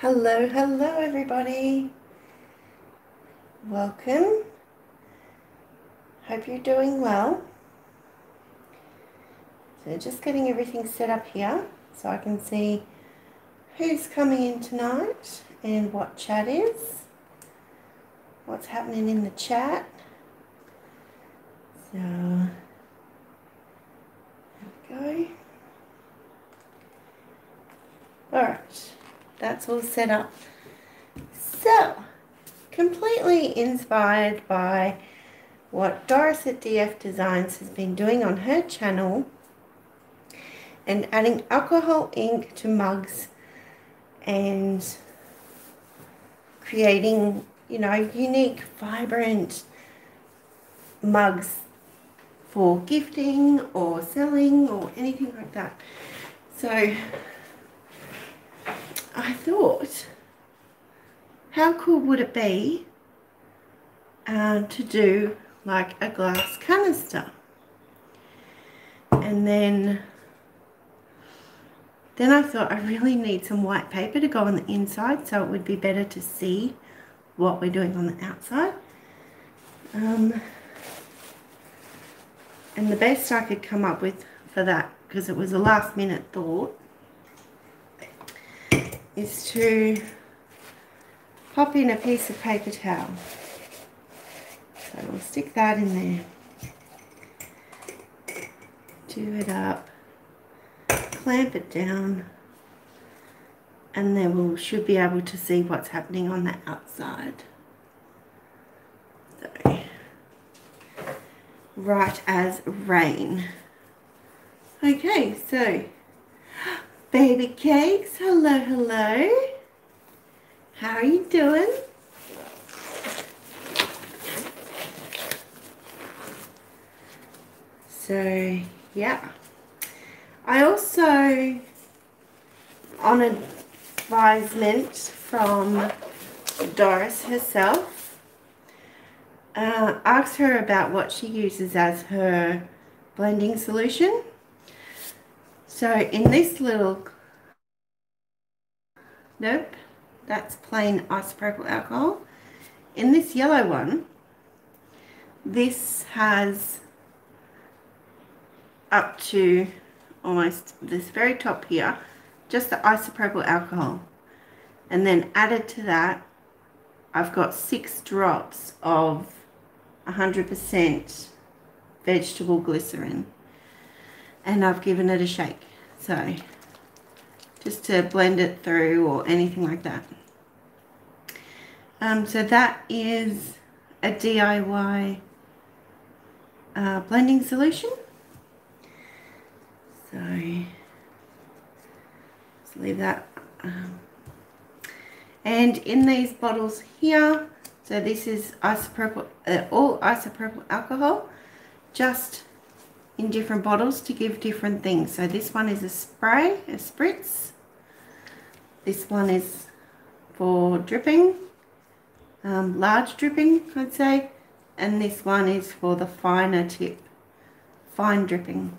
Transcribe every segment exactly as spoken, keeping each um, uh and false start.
Hello, hello everybody. Welcome. Hope you're doing well. So just getting everything set up here so I can see who's coming in tonight and what chat is. What's happening in the chat. So, there we go. Alright. That's all set up. So, completely inspired by what Doris at D F Designs has been doing on her channel and adding alcohol ink to mugs and creating, you know, unique, vibrant mugs for gifting or selling or anything like that. So, I thought, how cool would it be uh, to do like a glass canister, and then then I thought I really need some white paper to go on the inside, so it would be better to see what we're doing on the outside, um, and the best I could come up with for that, because it was a last minute thought, is to pop in a piece of paper towel. So we'll stick that in there. Do it up, clamp it down, and then we we'll, should be able to see what's happening on the outside. So, right as rain. Okay, so Baby Cakes, hello, hello. How are you doing? So, yeah. I also, on advisement from Doris herself, uh, asked her about what she uses as her blending solution. So in this little, nope, that's plain isopropyl alcohol. In this yellow one, this has up to almost this very top here, just the isopropyl alcohol. And then added to that, I've got six drops of one hundred percent vegetable glycerin. And I've given it a shake. So, just to blend it through or anything like that. Um, so that is a D I Y uh, blending solution. So, just leave that. Um, and in these bottles here, so this is isopropyl, uh, all isopropyl alcohol, just in different bottles to give different things. So this one is a spray, a spritz. This one is for dripping, um, large dripping, I'd say. And this one is for the finer tip, fine dripping.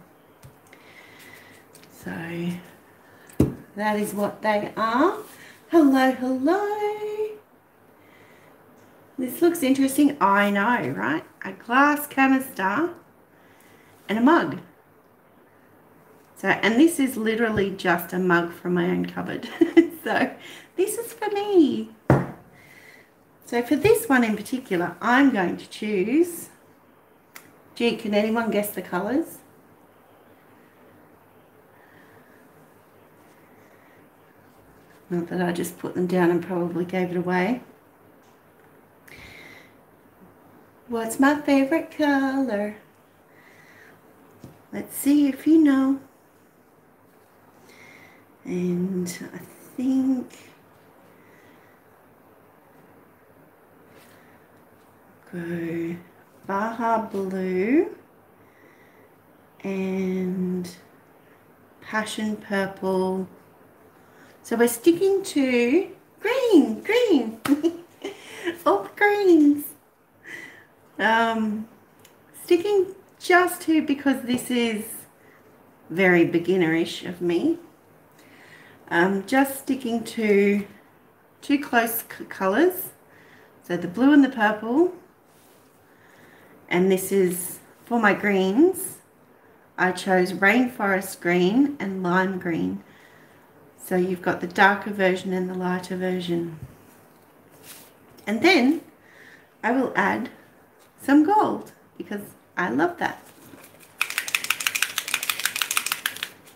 So that is what they are. Hello, hello. This looks interesting. I know, right? A glass canister and a mug. So, and this is literally just a mug from my own cupboard. So this is for me. So for this one in particular, I'm going to choose, gee, can anyone guess the colors? Not that I just put them down and probably gave it away. What's my favorite color? Let's see if you know. And I think go Baja Blue and Passion Purple. So we're sticking to green, green, all the greens. Um, sticking just to, because this is very beginnerish of me, um, just sticking to two close colours, so the blue and the purple, and this is for my greens. I chose rainforest green and lime green. So you've got the darker version and the lighter version. And then I will add some gold because I love that.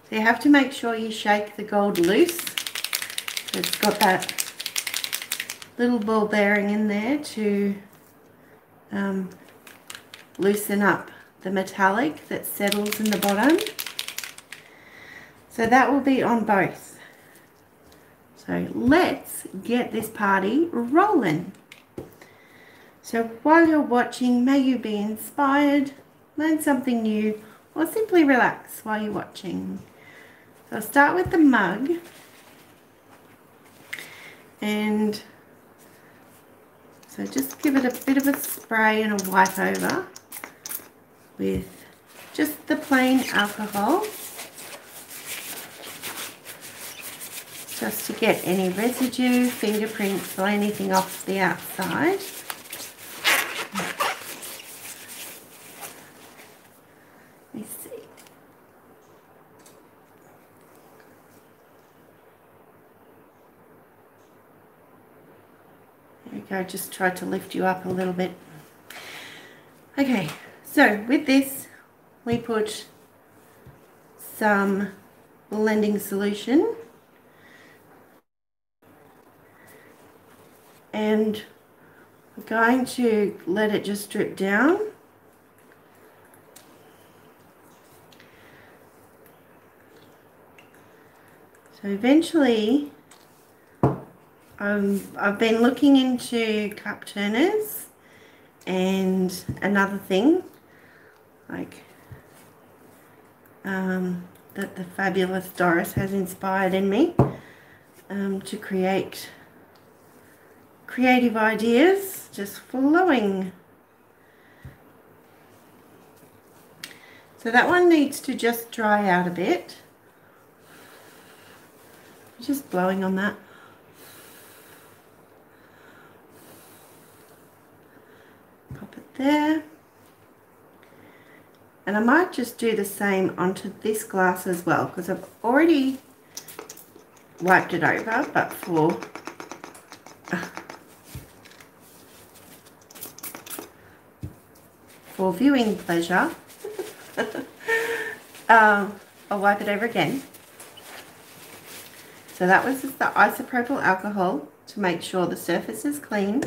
So you have to make sure you shake the gold loose. So it's got that little ball bearing in there to um, loosen up the metallic that settles in the bottom. So that will be on both. So let's get this party rolling. So while you're watching, may you be inspired, learn something new, or simply relax while you're watching. So I'll start with the mug, and so just give it a bit of a spray and a wipe over with just the plain alcohol, just to get any residue, fingerprints or anything off the outside. Let me see. There we go, just try to lift you up a little bit. Okay. So with this, we put some blending solution and we're going to let it just drip down. So eventually, um, I've been looking into cup turners and another thing, like um, that the fabulous Doris has inspired in me um, to create creative ideas just flowing. So that one needs to just dry out a bit. Just blowing on that. Pop it there. And I might just do the same onto this glass as well, because I've already wiped it over, but for for viewing pleasure, um, I'll wipe it over again. So that was just the isopropyl alcohol to make sure the surface is clean.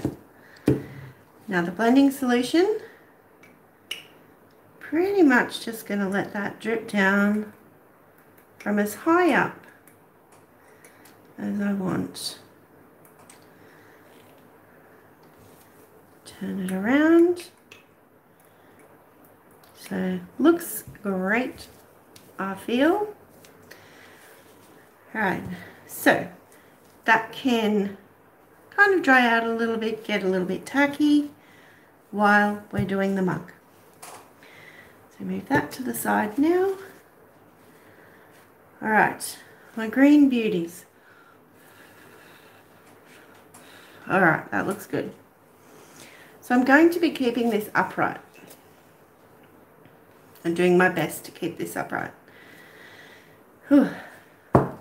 Now the blending solution. Pretty much just going to let that drip down from as high up as I want. Turn it around. So looks great, I feel. Alright, so that can kind of dry out a little bit, get a little bit tacky while we're doing the mug. So move that to the side now. Alright, my green beauties. Alright, that looks good. So I'm going to be keeping this upright. I'm doing my best to keep this upright. Whew.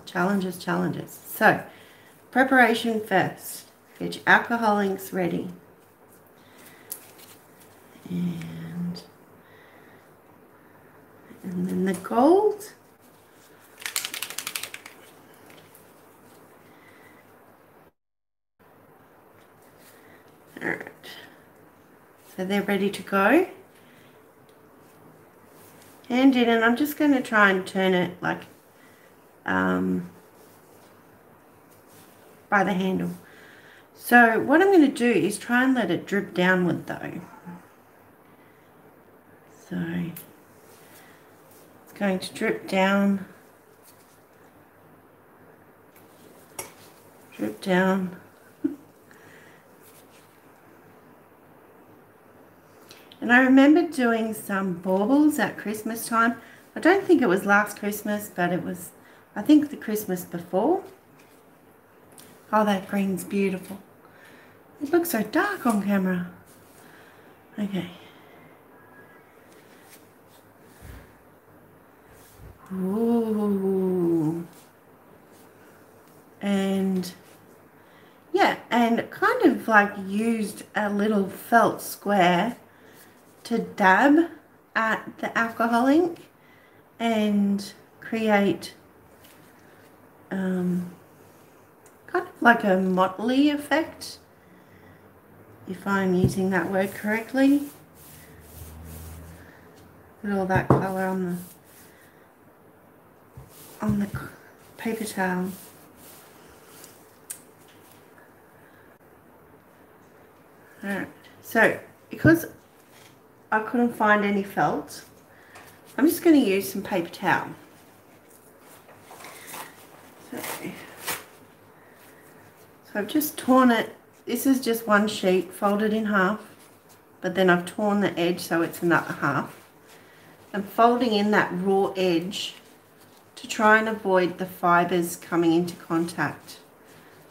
Challenges, challenges. So, preparation first. Get your alcohol inks ready. And And then the gold. All right. So they're ready to go. Hand in, and I'm just going to try and turn it like um, by the handle. So what I'm going to do is try and let it drip downward though. So going to drip down, drip down. And I remember doing some baubles at Christmas time. I don't think it was last Christmas, but it was, I think, the Christmas before. Oh, that green's beautiful. It looks so dark on camera. Okay. Ooh. And yeah, and kind of like used a little felt square to dab at the alcohol ink and create um, kind of like a motley effect, if I'm using that word correctly. Put all that colour on the on the paper towel. Alright, so because I couldn't find any felt, I'm just going to use some paper towel. So, so I've just torn it. This is just one sheet folded in half, but then I've torn the edge so it's another half. I'm folding in that raw edge to try and avoid the fibres coming into contact,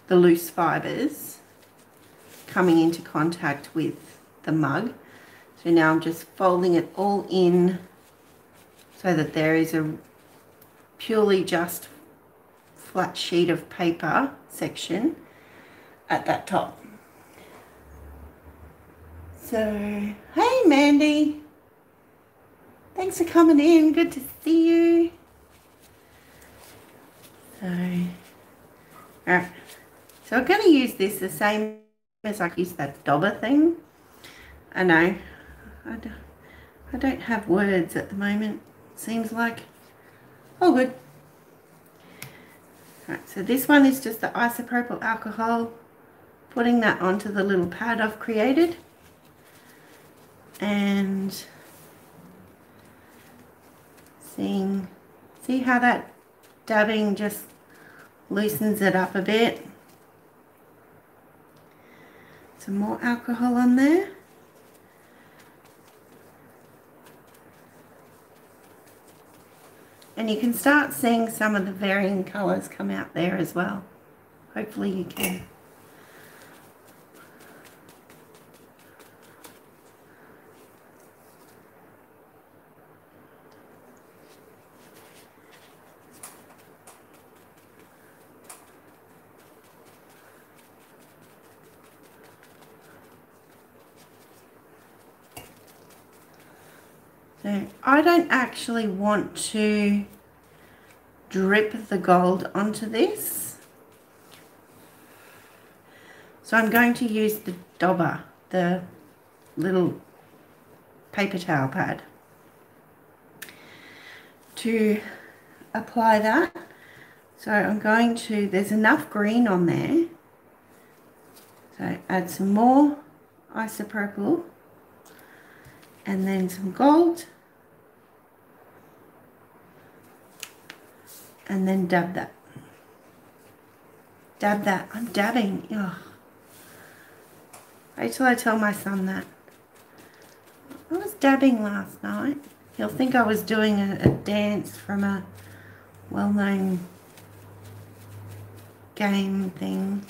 the loose fibres coming into contact with the mug. So now I'm just folding it all in so that there is a purely just flat sheet of paper section at that top. So, hey Mandy, thanks for coming in, good to see you. So, alright, so I'm going to use this the same as I used that dobber thing. I know, I don't, I don't have words at the moment, seems like. Oh, good. Alright, so this one is just the isopropyl alcohol, putting that onto the little pad I've created, and seeing, see how that dabbing just loosens it up a bit. Some more alcohol on there. And you can start seeing some of the varying colours come out there as well. Hopefully you can. So I don't actually want to drip the gold onto this, so I'm going to use the dobber, the little paper towel pad, to apply that. So I'm going to, there's enough green on there, so add some more isopropyl and then some gold, and then dab that. Dab that. I'm dabbing. Oh. Wait till I tell my son that. I was dabbing last night. He'll think I was doing a, a dance from a well-known game thing.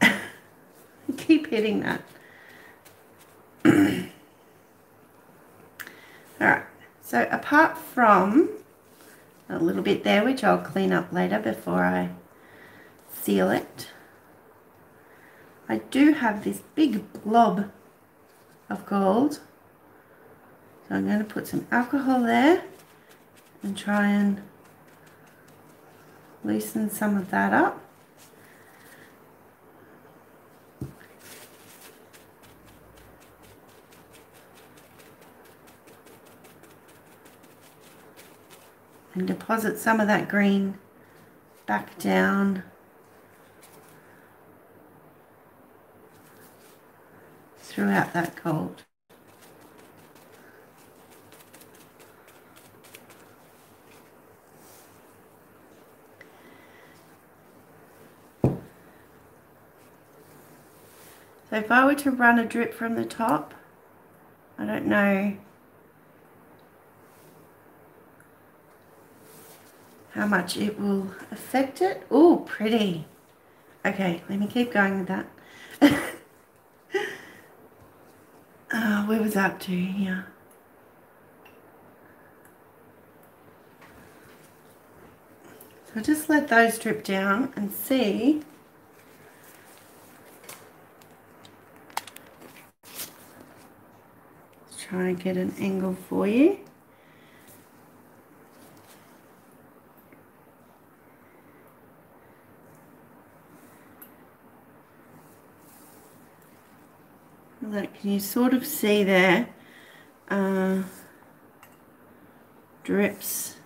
I keep hitting that. Alright, so apart from a little bit there, which I'll clean up later before I seal it, I do have this big blob of gold. So I'm going to put some alcohol there and try and loosen some of that up. And deposit some of that green back down. Throughout that gold. So if I were to run a drip from the top, I don't know how much it will affect it. Oh, pretty. Okay, let me keep going with that. uh, where was that to here? So just let those drip down and see. Let's try and get an angle for you. Look, can you sort of see there, uh, drips.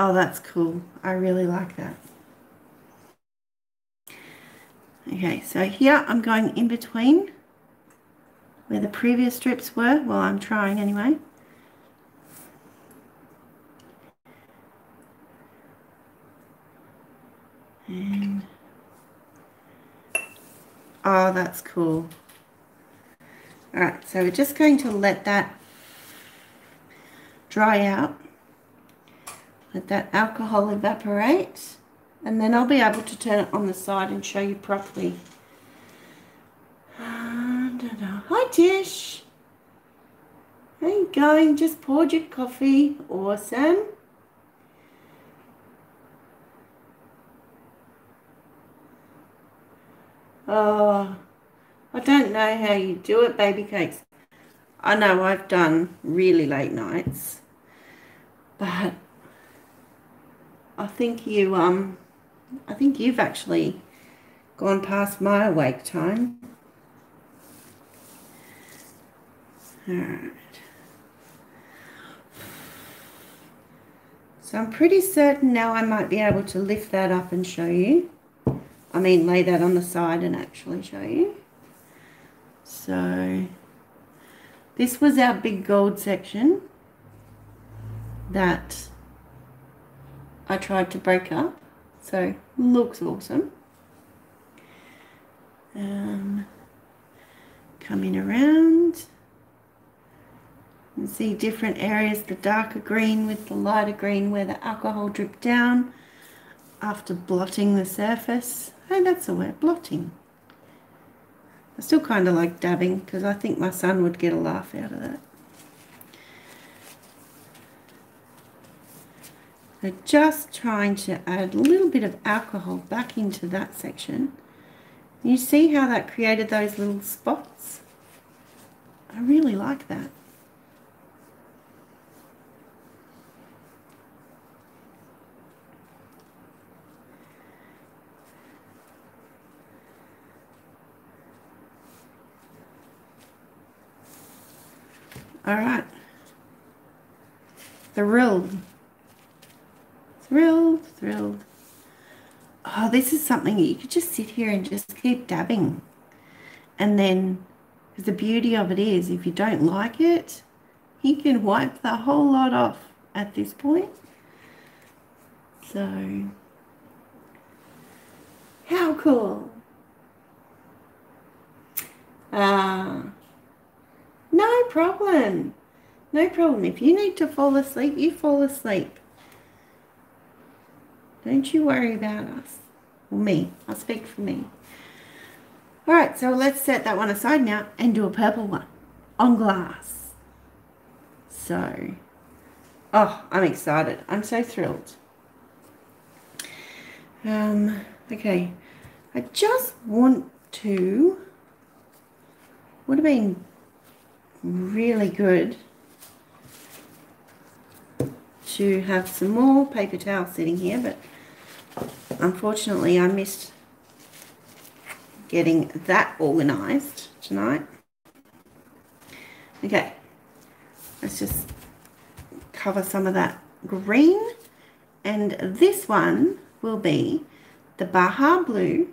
Oh, that's cool. I really like that. Okay, so here I'm going in between where the previous drips were. Well, I'm trying anyway. And oh, that's cool. All right, so we're just going to let that dry out. Let that alcohol evaporate, and then I'll be able to turn it on the side and show you properly. Hi, Tish. How you going? Just poured your coffee. Awesome. Oh, I don't know how you do it, baby cakes. I know I've done really late nights, but I think you um I think you've actually gone past my awake time. All right. So I'm pretty certain now I might be able to lift that up and show you. I mean, lay that on the side and actually show you. So this was our big gold section that I tried to break up, so looks awesome. Um, coming around and see different areas, the darker green with the lighter green where the alcohol dripped down after blotting the surface. Hey, that's a word, blotting. I still kind of like dabbing because I think my son would get a laugh out of that. So just trying to add a little bit of alcohol back into that section. You see how that created those little spots? I really like that. All right. Thrilled. Thrilled, thrilled. Oh, this is something that you could just sit here and just keep dabbing. And then, because the beauty of it is, if you don't like it, you can wipe the whole lot off at this point. So, how cool. Uh, no problem. No problem. If you need to fall asleep, you fall asleep. Don't you worry about us. Or me. I'll speak for me. Alright, so let's set that one aside now and do a purple one on glass. So, oh, I'm excited. I'm so thrilled. Um, okay. I just want to... Would have been really good to have some more paper towel sitting here, but unfortunately I missed getting that organized tonight. Okay, let's just cover some of that green, and this one will be the Baja Blue.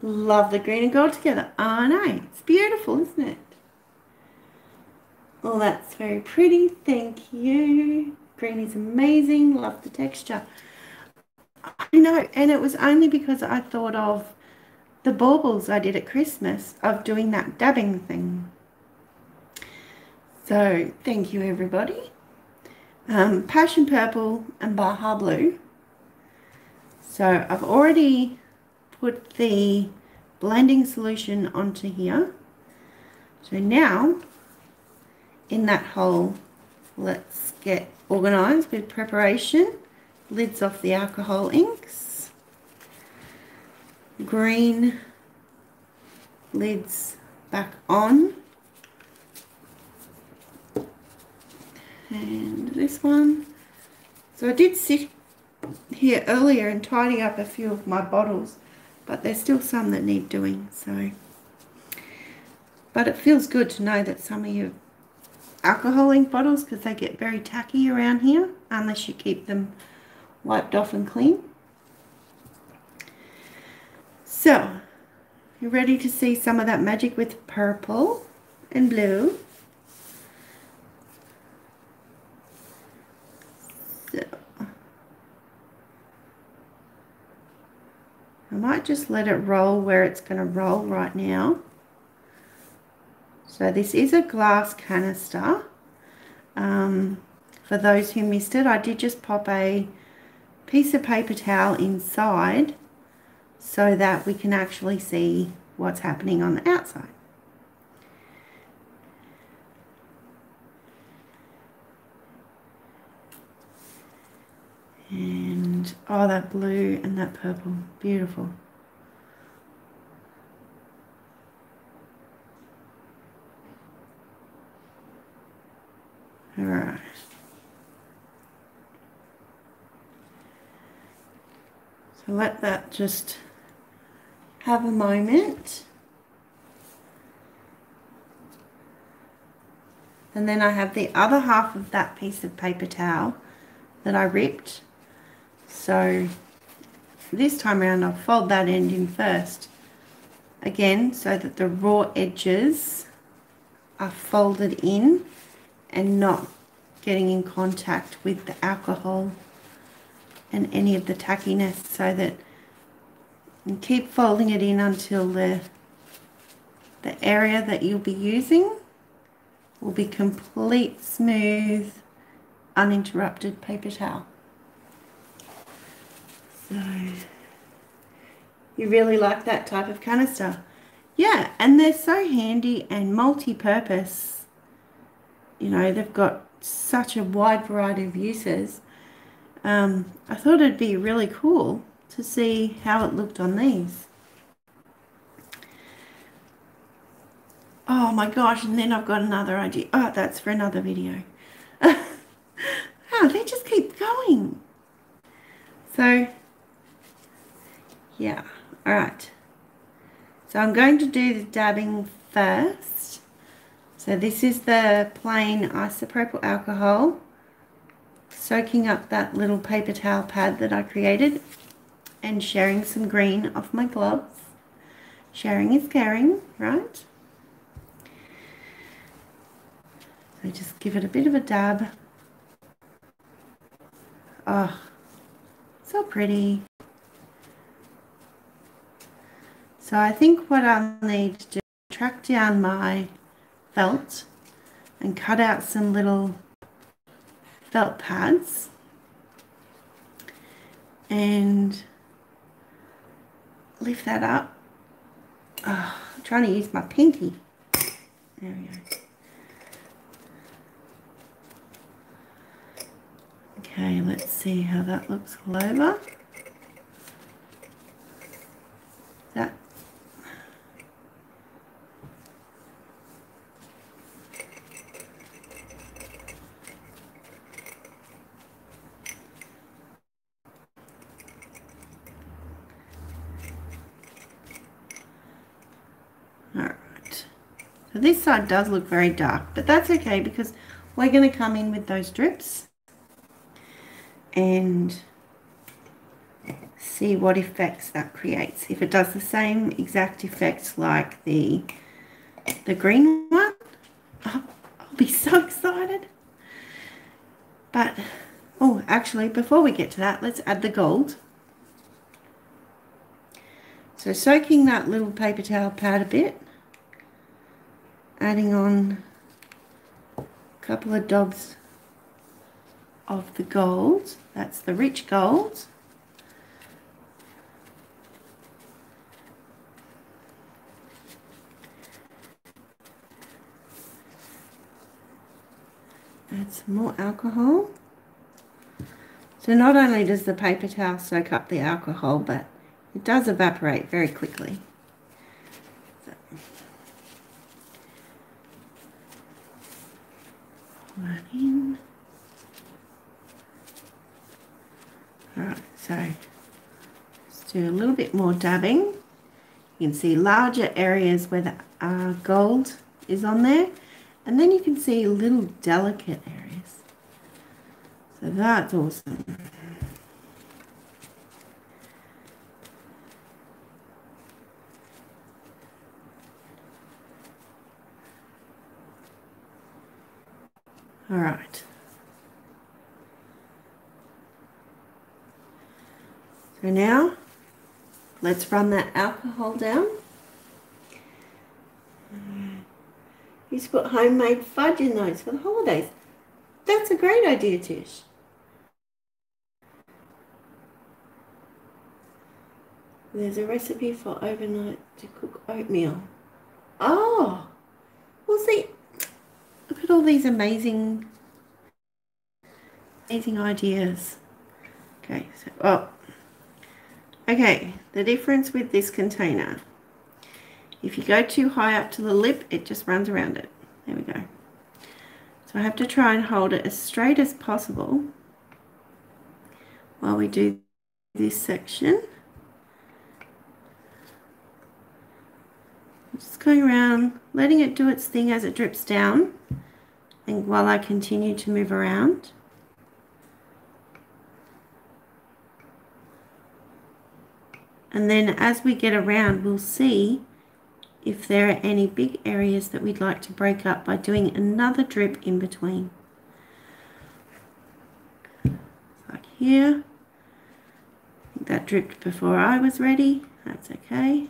Love the green and gold together. I know, it's beautiful, isn't it? Oh, that's very pretty. Thank you. Green is amazing. Love the texture. I know, and it was only because I thought of the baubles I did at Christmas of doing that dabbing thing. So thank you everybody. Um, Passion Purple and Baja Blue. So I've already put the blending solution onto here. So now in that hole, let's get organized with preparation. Lids off the alcohol inks. Green lids back on. And this one. So I did sit here earlier and tidy up a few of my bottles, but there's still some that need doing. So, but it feels good to know that some of your alcohol ink bottles, because they get very tacky around here unless you keep them wiped off and clean. So you're ready to see some of that magic with purple and blue. So I might just let it roll where it's going to roll right now. So this is a glass canister. Um, for those who missed it, I did just pop a piece of paper towel inside so that we can actually see what's happening on the outside. And oh, that blue and that purple, beautiful. All right. So let that just have a moment. And then I have the other half of that piece of paper towel that I ripped. So this time around I'll fold that end in first. Again, so that the raw edges are folded in and not getting in contact with the alcohol and any of the tackiness, so that you keep folding it in until the, the area that you'll be using will be complete, smooth, uninterrupted paper towel. So you really like that type of canister. Yeah, and they're so handy and multi-purpose. You know, they've got such a wide variety of uses. Um, I thought it'd be really cool to see how it looked on these. Oh my gosh, and then I've got another idea. Oh, that's for another video. Oh, they just keep going. So, yeah, all right. So I'm going to do the dabbing first. So this is the plain isopropyl alcohol, soaking up that little paper towel pad that I created and sharing some green off my gloves. Sharing is caring, right? So just give it a bit of a dab. Oh, so pretty. So I think what I'll need to do is track down my felt and cut out some little felt pads, and lift that up. Oh, I'm trying to use my pinky. There we go. Okay, let's see how that looks all over. That. This side does look very dark, but that's okay because we're going to come in with those drips and see what effects that creates. If it does the same exact effects like the the green one, I'll, I'll be so excited. But oh, actually, before we get to that, let's add the gold. So soaking that little paper towel pad a bit. Adding on couple of dobs of the gold. That's the rich gold. Add some more alcohol. So not only does the paper towel soak up the alcohol, but it does evaporate very quickly. So. One in. Alright, so let's do a little bit more dabbing. You can see larger areas where the uh, gold is on there. And then you can see little delicate areas. So that's awesome. All right. So now let's run that alcohol down. You should put homemade fudge in those for the holidays. That's a great idea, Tish. There's a recipe for overnight to cook oatmeal. Oh, well, see, look at all these amazing, amazing ideas. Okay, so, well, okay, the difference with this container. If you go too high up to the lip, it just runs around it. There we go. So I have to try and hold it as straight as possible while we do this section. I'm just going around, letting it do its thing as it drips down, and while I continue to move around. And then as we get around, we'll see if there are any big areas that we'd like to break up by doing another drip in between. Like here. I think that dripped before I was ready. That's okay.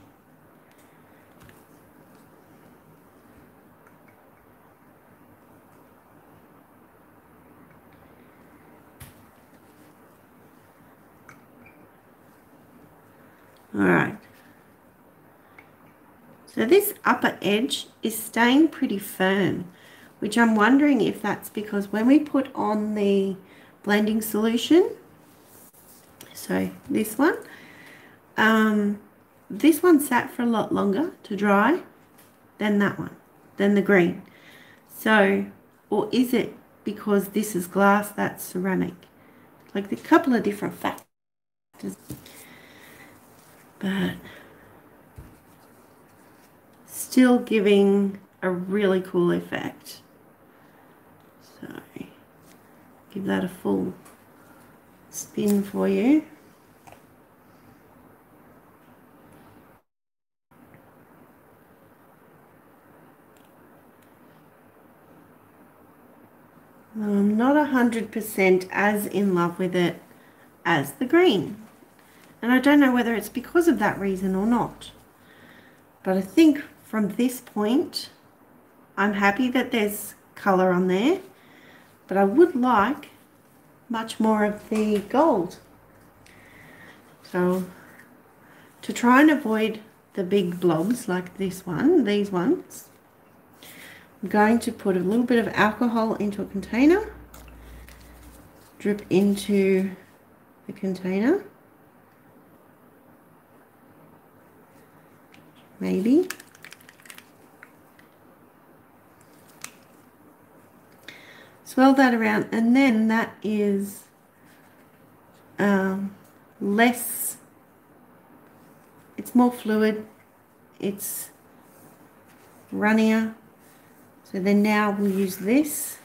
All right. So this upper edge is staying pretty firm, which I'm wondering if that's because when we put on the blending solution, so this one, um, this one sat for a lot longer to dry than that one, than the green. So, or is it because this is glass, that's ceramic? Like a couple of different factors. But still giving a really cool effect. So give that a full spin for you. I'm not a hundred percent as in love with it as the green. And I don't know whether it's because of that reason or not. But I think from this point, I'm happy that there's colour on there, but I would like much more of the gold. So to try and avoid the big blobs like this one, these ones, I'm going to put a little bit of alcohol into a container, drip into the container, maybe. Swirl that around, and then that is um, less, it's more fluid, it's runnier. So then now we'll use this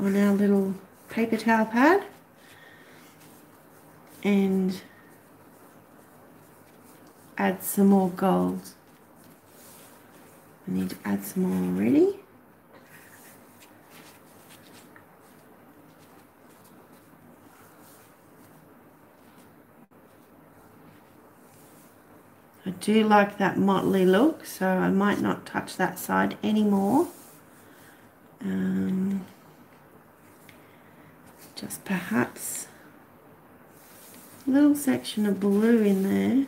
on our little paper towel pad and add some more gold. I need to add some more already. I do like that motley look, so I might not touch that side anymore. just perhaps a little section of blue in there.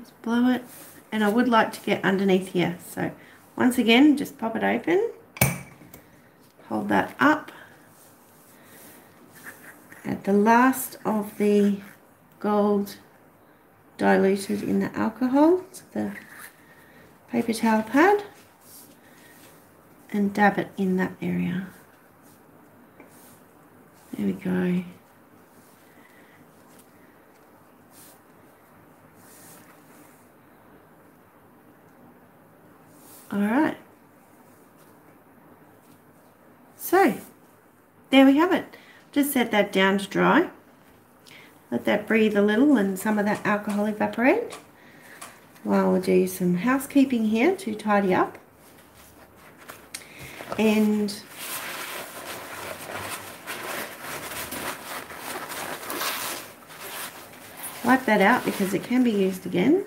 Just blow it, and I would like to get underneath here, so once again just pop it open, hold that up at the last of the gold diluted in the alcohol, so the paper towel pad, and dab it in that area. There we go. All right. So, there we have it. Just set that down to dry. Let that breathe a little and some of that alcohol evaporate. While we'll do some housekeeping here to tidy up. And wipe that out because it can be used again.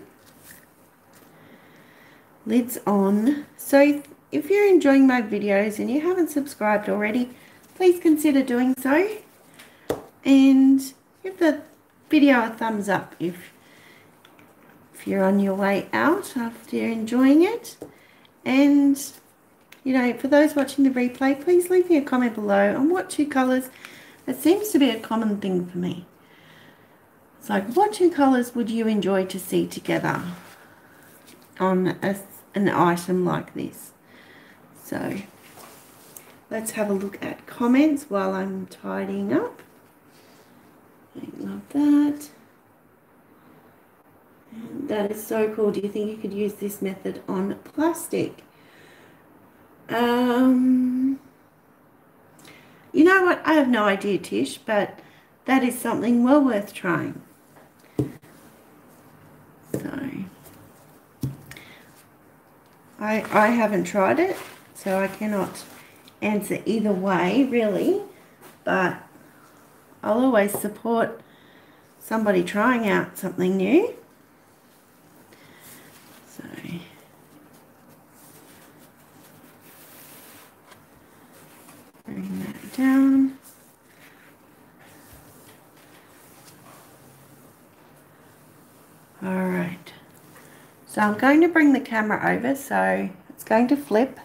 Lids on. So if you're enjoying my videos and you haven't subscribed already, please consider doing so. And give the video a thumbs up if, if you're on your way out after you're enjoying it. And, you know, for those watching the replay, please leave me a comment below on what two colours. It seems to be a common thing for me. It's like, what two colours would you enjoy to see together on a, an item like this? So, let's have a look at comments while I'm tidying up. I love that. And that is so cool. Do you think you could use this method on plastic? Um, you know what? I have no idea, Tish, but that is something well worth trying. So, I, I haven't tried it, so I cannot answer either way, really, but I'll always support somebody trying out something new. So, bring that down. All right. So I'm going to bring the camera over, so it's going to flip.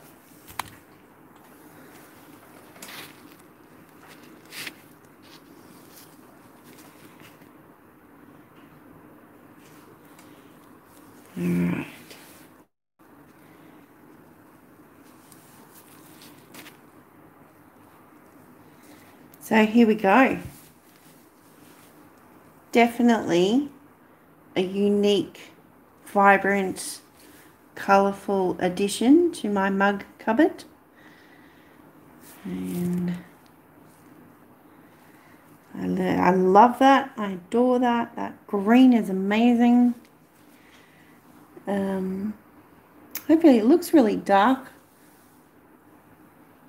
All right. So here we go. Definitely a unique, vibrant, colourful addition to my mug cupboard. And I, lo I love that. I adore that. That green is amazing. Um, hopefully it looks really dark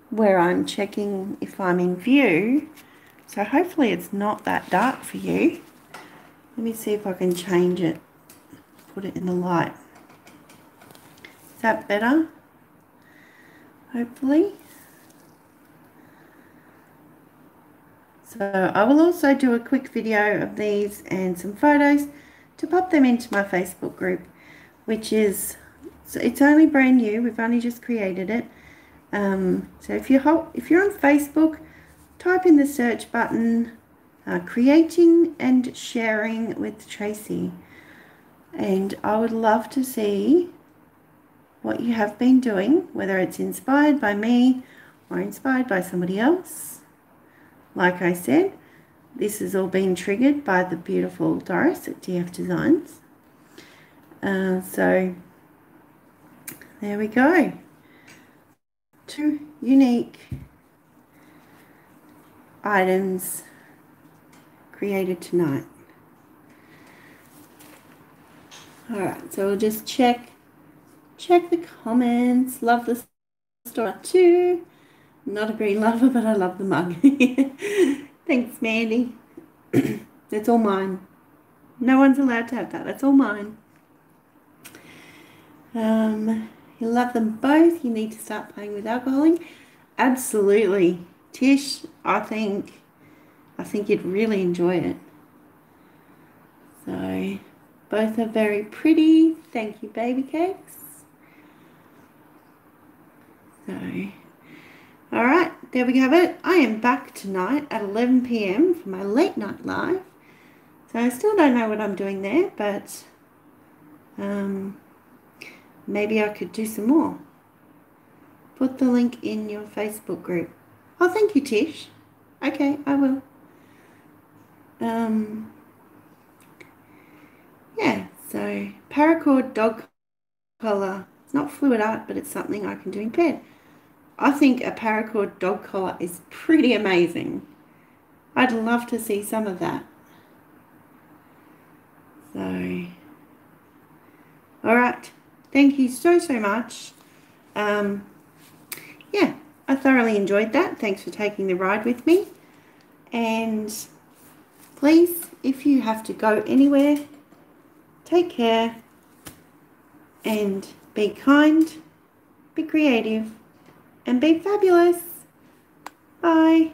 where I'm checking if I'm in view. So hopefully it's not that dark for you. Let me see if I can change it. Put it in the light. Is that better? Hopefully. So I will also do a quick video of these and some photos to pop them into my Facebook group, which is, so it's only brand new. We've only just created it. Um, so if you hold, if you're on Facebook, type in the search button, uh, creating and sharing with Tracy. And I would love to see what you have been doing, whether it's inspired by me or inspired by somebody else. Like I said, this has all been triggered by the beautiful Doris at D F Designs. Uh, so, there we go. Two unique items created tonight. All right, so we'll just check, check the comments. Love the store too. Not a green lover, but I love the mug. Thanks, Mandy. That's all mine. No one's allowed to have that. That's all mine. Um, You love them both. You need to start playing with alcoholing. Absolutely. Tish, I think, I think you'd really enjoy it. So, both are very pretty. Thank you, Baby Cakes. So, all right, there we have it. I am back tonight at eleven p m for my late night live. So I still don't know what I'm doing there, but um, maybe I could do some more. Put the link in your Facebook group. Oh, thank you, Tish. Okay, I will. Um, yeah, so paracord dog collar. It's not fluid art, but it's something I can do in bed. I think a paracord dog collar is pretty amazing. I'd love to see some of that. So, all right. Thank you so, so much. Um, yeah, I thoroughly enjoyed that. Thanks for taking the ride with me. And please, if you have to go anywhere, take care and be kind, be creative, and be fabulous. Bye.